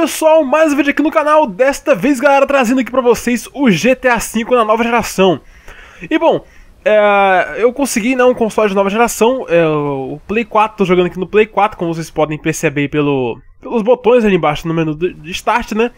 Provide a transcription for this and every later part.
pessoal, mais um vídeo aqui no canal, desta vez galera trazendo aqui pra vocês o GTA V na nova geração. E bom, eu consegui um console de nova geração, o Play 4, tô jogando aqui no Play 4, como vocês podem perceber pelos botões ali embaixo no menu de Start, né?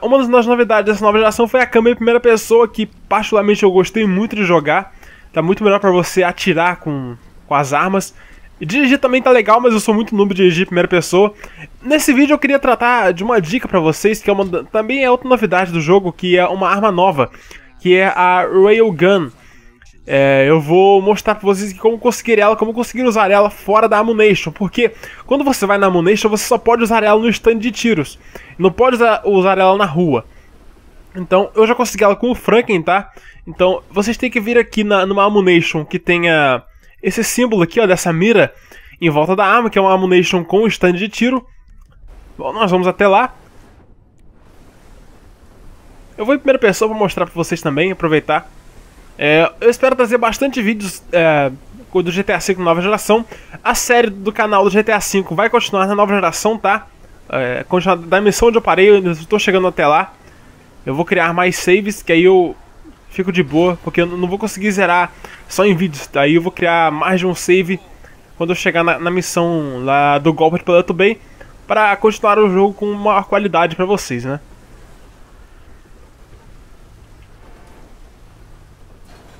Uma das novidades dessa nova geração foi a câmera em primeira pessoa, que particularmente eu gostei muito de jogar. Tá muito melhor pra você atirar com as armas. Dirigir também tá legal, mas eu sou muito noob de dirigir primeira pessoa. Nesse vídeo eu queria tratar de uma dica pra vocês, que também é outra novidade do jogo, que é uma arma nova, que é a Rail Gun. Eu vou mostrar pra vocês como conseguir ela, como conseguir usar ela fora da Ammu-Nation, porque quando você vai na Ammu-Nation você só pode usar ela no stand de tiros, não pode usar ela na rua. Então, eu já consegui ela com o Franklin, tá? Então, vocês têm que vir aqui numa Ammu-Nation que tenha esse símbolo aqui, ó, dessa mira em volta da arma, que é uma Ammu-Nation com stand de tiro. Bom, nós vamos até lá. Eu vou em primeira pessoa para mostrar para vocês também, aproveitar. Eu espero trazer bastante vídeos do GTA V nova geração. A série do canal do GTA V vai continuar na nova geração, tá? Continuar da missão onde eu parei, eu estou chegando até lá. Eu vou criar mais saves, que aí eu fico de boa, porque eu não vou conseguir zerar só em vídeos, daí eu vou criar mais de um save quando eu chegar na missão lá do golpe de Piloto Bay, para continuar o jogo com maior qualidade para vocês, né?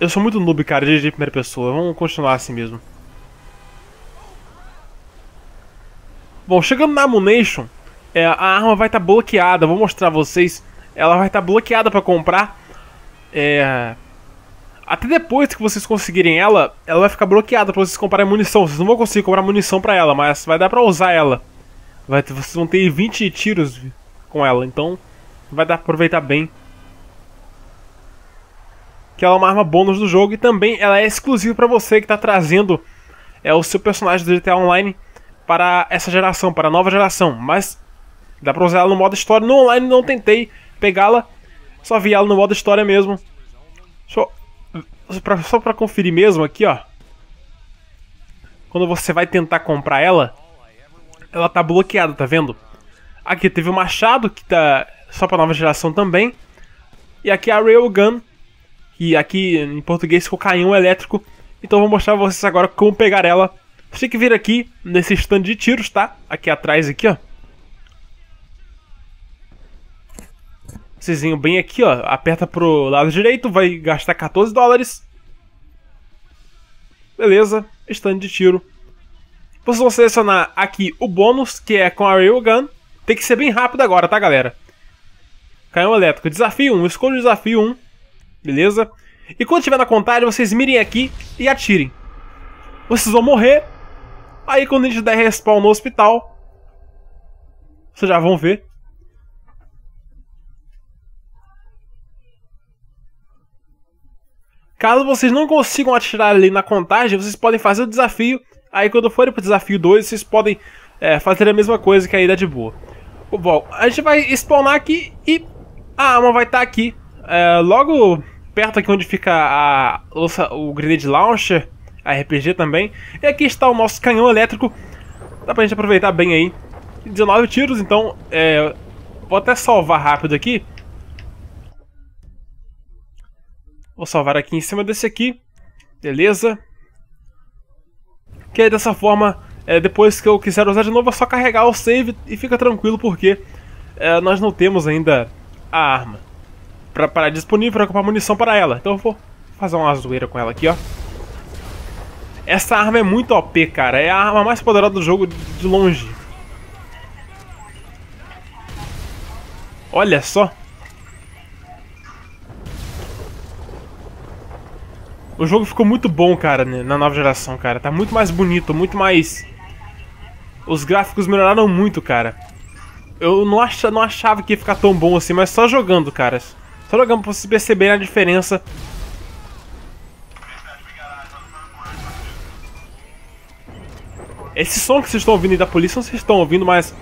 Eu sou muito noob, cara, de primeira pessoa, vamos continuar assim mesmo. Bom, chegando na Ammu-Nation, a arma vai estar bloqueada, vou mostrar a vocês, ela vai estar bloqueada para comprar. Até depois que vocês conseguirem ela, ela vai ficar bloqueada pra vocês comprarem munição. Vocês não vão conseguir comprar munição pra ela, mas vai dar pra usar ela. Vocês vão ter 20 tiros com ela, então vai dar pra aproveitar bem. Que ela é uma arma bônus do jogo e também ela é exclusiva pra você que tá trazendo o seu personagem do GTA Online para essa geração, para a nova geração. Mas dá pra usar ela no modo história. No online não tentei pegá-la, só vi ela no modo história mesmo. Só pra conferir mesmo aqui, ó. Quando você vai tentar comprar ela, ela tá bloqueada, tá vendo? Aqui teve o machado, que tá só pra nova geração também. E aqui a Railgun, que aqui em português ficou canhão elétrico. Então eu vou mostrar pra vocês agora como pegar ela. Você tem que vir aqui nesse stand de tiros, tá? Aqui atrás, aqui, ó. Vocês vêm bem aqui, ó, aperta pro lado direito, vai gastar 14 dólares. Beleza, stand de tiro. Vocês vão selecionar aqui o bônus, que é com a Railgun. Tem que ser bem rápido agora, tá, galera? Canhão elétrico, desafio 1, escolha o desafio 1. Beleza? E quando tiver na contagem, vocês mirem aqui e atirem. Vocês vão morrer. Aí quando a gente der respawn no hospital, vocês já vão ver. Caso vocês não consigam atirar ali na contagem, vocês podem fazer o desafio. Aí quando forem pro desafio 2, vocês podem fazer a mesma coisa, que aí dá de boa. Bom, a gente vai spawnar aqui e a arma vai estar aqui. Logo perto aqui onde fica o Grenade Launcher, a RPG também. E aqui está o nosso canhão elétrico. Dá pra gente aproveitar bem aí. 19 tiros, então vou até salvar rápido aqui. Vou salvar aqui em cima desse aqui, beleza? Que aí dessa forma, depois que eu quiser usar de novo, é só carregar o save e fica tranquilo, porque nós não temos ainda a arma para disponível para comprar munição para ela. Então eu vou fazer uma zoeira com ela aqui, ó. Essa arma é muito OP, cara, é a arma mais poderosa do jogo de longe. Olha só! O jogo ficou muito bom, cara, né? Na nova geração, cara. Tá muito mais bonito, muito mais... Os gráficos melhoraram muito, cara. Eu não achava que ia ficar tão bom assim, mas só jogando, cara. Só jogando pra vocês perceberem a diferença. Esse som que vocês estão ouvindo aí da polícia, não vocês estão ouvindo, mas...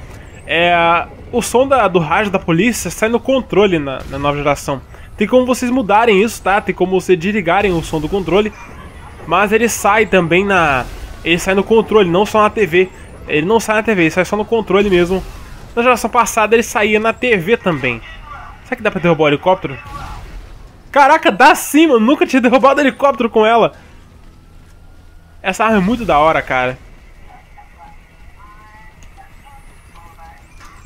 O som do rádio da polícia sai no controle na nova geração. Tem como vocês mudarem isso, tá? Tem como vocês desligarem o som do controle. Mas ele sai também ele sai no controle, não só na TV. Ele não sai na TV, ele sai só no controle mesmo. Na geração passada ele saía na TV também. Será que dá pra derrubar o helicóptero? Caraca, dá sim, mano. Nunca tinha derrubado o helicóptero com ela. Essa arma é muito da hora, cara.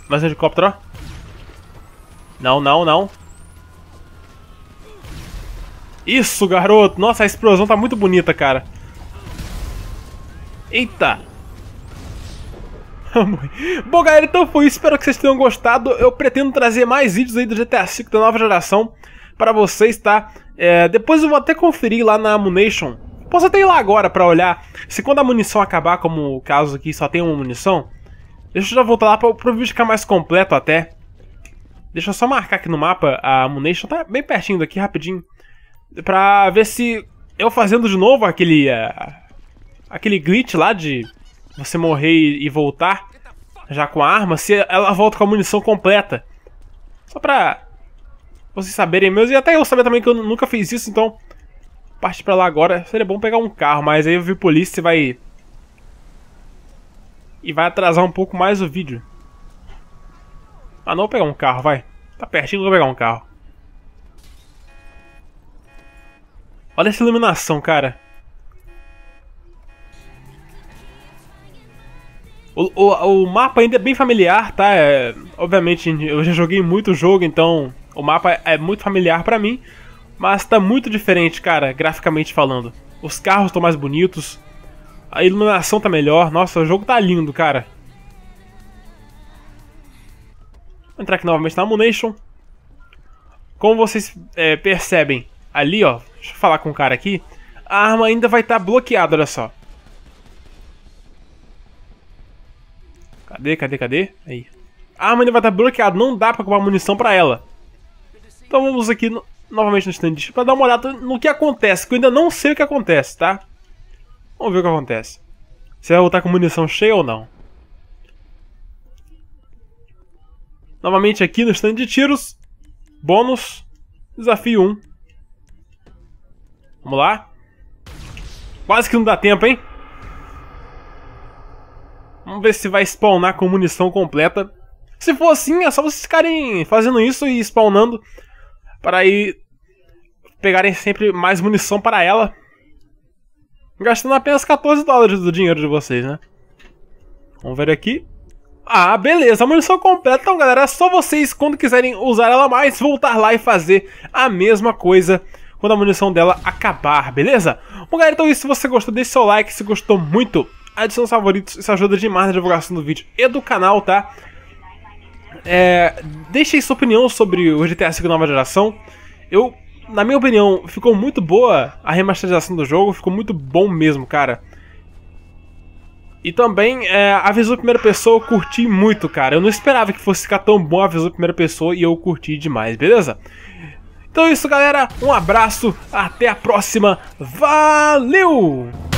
Mais um helicóptero, ó. Não, não, não. Isso, garoto. Nossa, a explosão tá muito bonita, cara. Eita. Bom, galera, então foi isso. Espero que vocês tenham gostado. Eu pretendo trazer mais vídeos aí do GTA V da nova geração pra vocês, tá? Depois eu vou até conferir lá na Ammu-Nation. Posso até ir lá agora pra olhar se quando a munição acabar, como o caso aqui só tem uma munição. Deixa eu já voltar lá pra o vídeo ficar mais completo até. Deixa eu só marcar aqui no mapa a Ammu-Nation. Tá bem pertinho daqui, rapidinho. Pra ver se eu fazendo de novo aquele... aquele glitch lá de você morrer e voltar já com a arma, se ela volta com a munição completa. Só pra vocês saberem mesmo. E até eu saber também que eu nunca fiz isso, então... Partir pra lá agora. Seria bom pegar um carro, mas aí eu vi polícia e vai... E vai atrasar um pouco mais o vídeo. Ah, não, vou pegar um carro, vai. Tá pertinho, vou pegar um carro. Olha essa iluminação, cara. O mapa ainda é bem familiar, tá? Obviamente, eu já joguei muito o jogo, então... O mapa é muito familiar pra mim. Mas tá muito diferente, cara, graficamente falando. Os carros estão mais bonitos. A iluminação tá melhor. Nossa, o jogo tá lindo, cara. Vou entrar aqui novamente na Ammu-Nation. Como vocês percebem, ali, ó... Deixa eu falar com o cara aqui. A arma ainda vai estar bloqueada, olha só. Cadê, cadê, cadê? Aí. A arma ainda vai estar bloqueada, não dá pra comprar munição pra ela. Então vamos aqui novamente no stand pra dar uma olhada no que acontece, que eu ainda não sei o que acontece, tá? Vamos ver o que acontece. Se vai voltar com munição cheia ou não. Novamente aqui no stand de tiros. Bônus. Desafio 1. Vamos lá. Quase que não dá tempo, hein? Vamos ver se vai spawnar com munição completa. Se for assim, é só vocês ficarem fazendo isso e spawnando para aí pegarem sempre mais munição para ela. Gastando apenas 14 dólares do dinheiro de vocês, né? Vamos ver aqui. Ah, beleza, a munição completa. Então, galera, é só vocês, quando quiserem usar ela mais, voltar lá e fazer a mesma coisa quando a munição dela acabar, beleza? Bom, galera, então isso. Se você gostou, deixe seu like. Se gostou muito, adicione os favoritos. Isso ajuda demais na divulgação do vídeo e do canal, tá? Deixe aí sua opinião sobre o GTA V nova geração. Na minha opinião, ficou muito boa a remasterização do jogo. Ficou muito bom mesmo, cara. E também, a visão primeira pessoa eu curti muito, cara. Eu não esperava que fosse ficar tão bom a visão primeira pessoa e eu curti demais, beleza? Então é isso, galera. Um abraço. Até a próxima. Valeu!